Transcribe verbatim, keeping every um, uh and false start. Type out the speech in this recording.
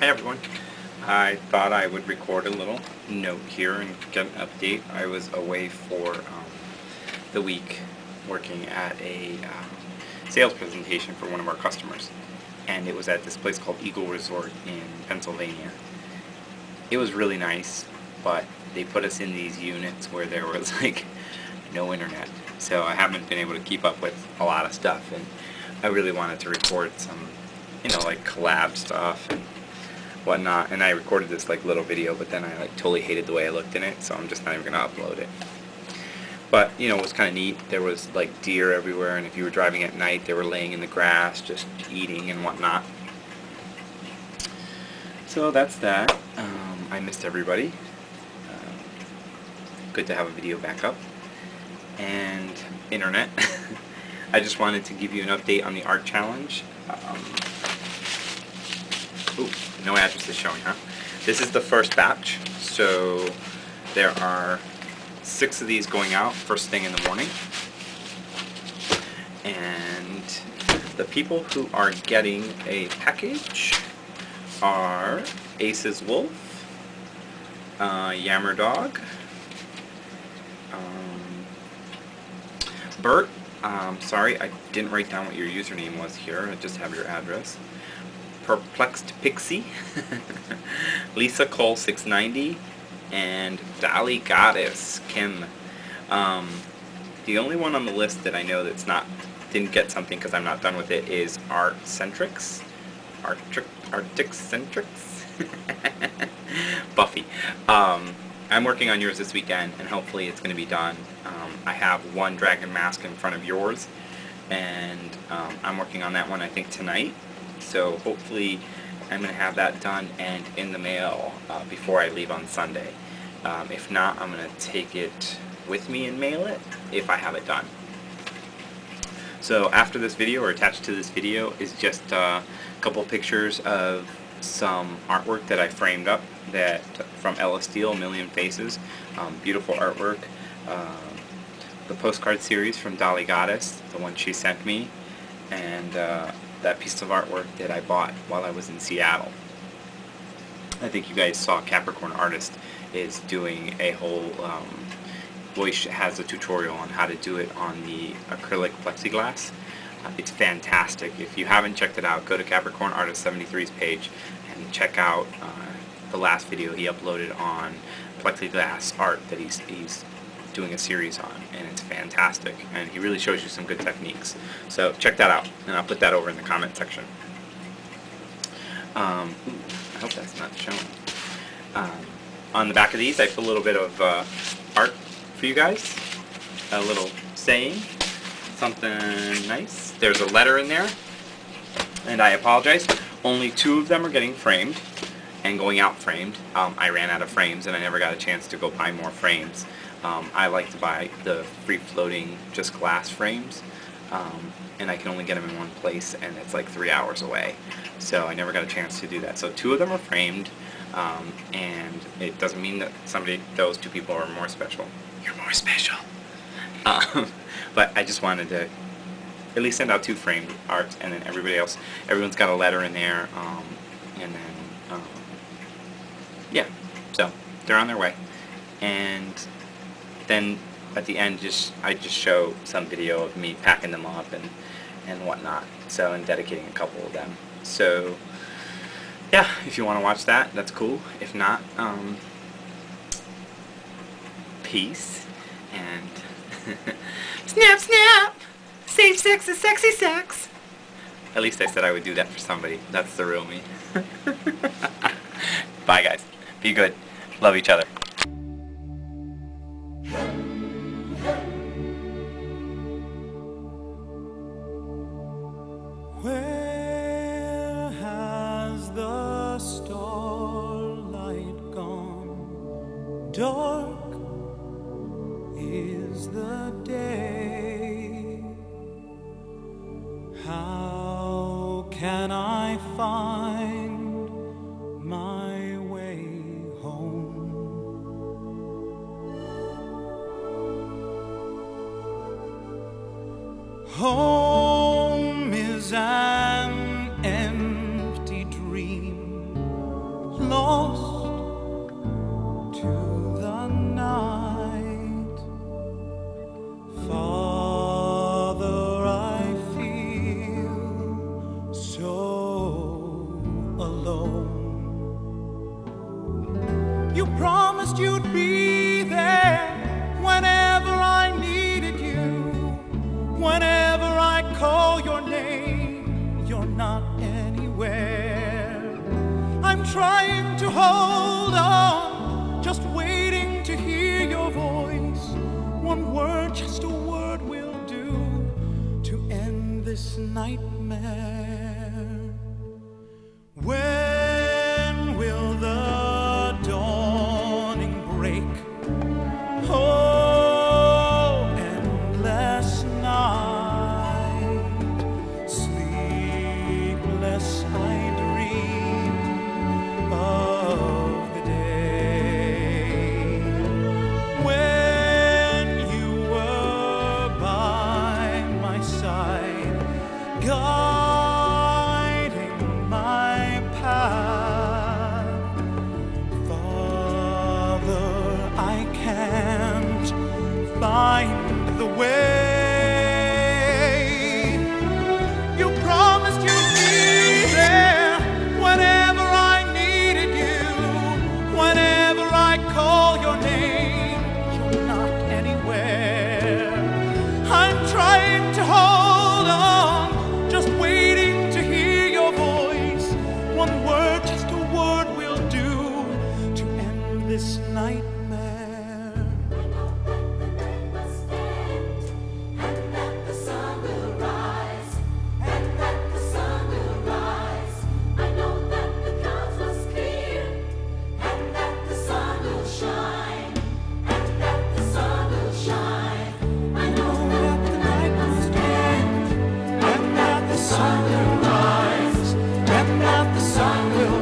Hi everyone. I thought I would record a little note here and get an update. I was away for um, the week working at a uh, sales presentation for one of our customers, and it was at this place called Eagle Resort in Pennsylvania. It was really nice, but they put us in these units where there was like no internet, so I haven't been able to keep up with a lot of stuff, and I really wanted to record some, you know, like collab stuff and whatnot. And I recorded this like little video, but then I like totally hated the way I looked in it, so I'm just not even gonna upload it. But you know, it was kind of neat. There was like deer everywhere, and if you were driving at night, they were laying in the grass just eating and whatnot. So that's that. Um, I missed everybody. Uh, good to have a video back up and internet. I just wanted to give you an update on the art challenge. Um, ooh, no addresses showing, huh? This is the first batch, so there are six of these going out first thing in the morning. And the people who are getting a package are Aceswolf, uh, Yammerdog, um, Bert. Um, sorry, I didn't write down what your username was here. I just have your address. Perplexed Pixie, Lisa Cole six ninety, and Dolly Goddess Kim. Um, the only one on the list that I know that's not didn't get something because I'm not done with it is Artcentrix, Artcentrix, Buffy. Um, I'm working on yours this weekend, and hopefully it's going to be done. Um, I have one dragon mask in front of yours, and um, I'm working on that one, I think, tonight. So hopefully I'm going to have that done and in the mail uh, before I leave on Sunday. Um, if not, I'm going to take it with me and mail it if I have it done. So after this video, or attached to this video, is just uh, a couple pictures of some artwork that I framed up that from Ella Steele, Million Faces. Um, beautiful artwork. Uh, the postcard series from Dolly Goddess, the one she sent me, and uh, that piece of artwork that I bought while I was in Seattle. I think you guys saw Capricorn Artist is doing a whole, um, well, she has a tutorial on how to do it on the acrylic plexiglass. Uh, it's fantastic. If you haven't checked it out, go to Capricorn Artist seventy-three's page and check out uh, the last video he uploaded on plexiglass art that he's, he's doing a series on, and it's fantastic, and he really shows you some good techniques, so check that out, and I'll put that over in the comment section. Um, ooh, I hope that's not shown. Um, on the back of these I put a little bit of uh, art for you guys, a little saying, something nice. There's a letter in there, and I apologize, only two of them are getting framed and going out framed. Um, I ran out of frames and I never got a chance to go buy more frames. Um, I like to buy the free-floating, just glass frames, um, and I can only get them in one place, and it's like three hours away, so I never got a chance to do that. So two of them are framed, um, and it doesn't mean that somebody, those two people are more special. You're more special. Um, but I just wanted to at least send out two framed arts, and then everybody else, everyone's got a letter in there, um, and then, um, yeah, so they're on their way. And then at the end, just I just show some video of me packing them up and and whatnot. So and dedicating a couple of them. So yeah, if you want to watch that, that's cool. If not, um, peace and snap, snap. Safe sex is sexy sex. At least I said I would do that for somebody. That's the real me. Bye guys. Be good. Love each other. Where has the starlight gone? Dark is the day. How can I find my way home? Home. An empty dream. alone. You promised you'd be there whenever I needed you. Whenever I call your name, you're not anywhere. I'm trying to hold on, just waiting to hear your voice. One word, just a word will do to end this nightmare. When will the dawning break? Oh, endless night, sleepless I dream of the day when you were by my side, God. Find the way. You promised you'd be there whenever I needed you. Whenever I call your name, you're not anywhere. I'm trying to hold on, just waiting to hear your voice. One word, just a word will do to end this night. The sun will rise, and that the sun will rise.